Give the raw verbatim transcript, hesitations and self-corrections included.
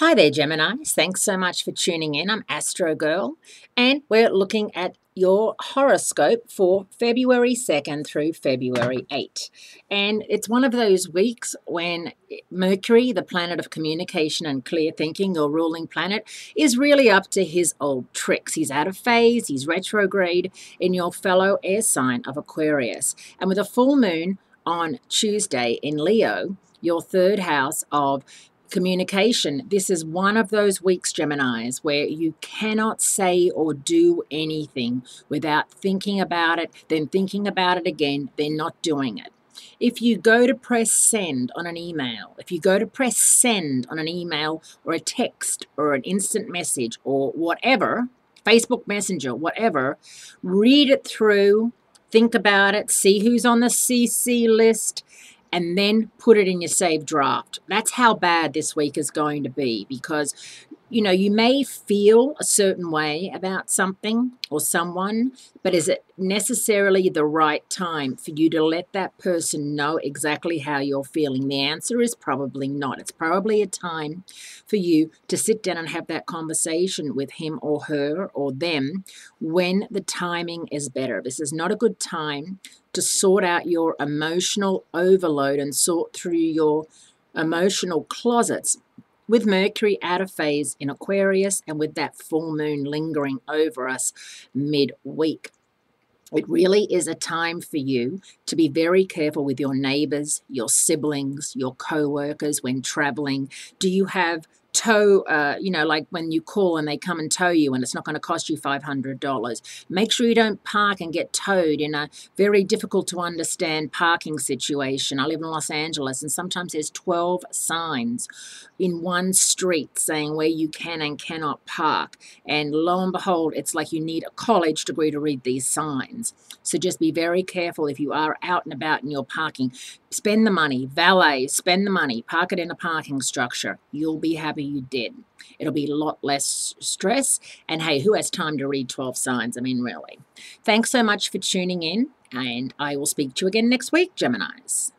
Hi there, Geminis. Thanks so much for tuning in. I'm Astro Girl, and we're looking at your horoscope for February second through February eighth. And it's one of those weeks when Mercury, the planet of communication and clear thinking, your ruling planet, is really up to his old tricks. He's out of phase, he's retrograde in your fellow air sign of Aquarius. And with a full moon on Tuesday in Leo, your third house of communication, this is one of those weeks, Geminis, where you cannot say or do anything without thinking about it, then thinking about it again, then not doing it. If you go to press send on an email, if you go to press send on an email or a text or an instant message or whatever, Facebook Messenger, whatever, read it through, think about it, see who's on the C C list, and then put it in your saved draft. That's how bad this week is going to be, because, you know, you may feel a certain way about something or someone, but is it necessarily the right time for you to let that person know exactly how you're feeling? The answer is probably not. It's probably a time for you to sit down and have that conversation with him or her or them when the timing is better. This is not a good time to sort out your emotional overload and sort through your emotional closets. With Mercury out of phase in Aquarius and with that full moon lingering over us midweek, it really is a time for you to be very careful with your neighbors, your siblings, your co-workers when traveling. Do you have tow, uh, you know, like when you call and they come and tow you and it's not going to cost you five hundred dollars. Make sure you don't park and get towed in a very difficult to understand parking situation. I live in Los Angeles and sometimes there's twelve signs in one street saying where you can and cannot park. And lo and behold, it's like you need a college degree to read these signs. So just be very careful if you are out and about and you're parking. Spend the money, valet, spend the money, park it in a parking structure. You'll be having you did. It'll be a lot less stress, and hey, who has time to read twelve signs? I mean, really. Thanks so much for tuning in, and I will speak to you again next week, Geminis.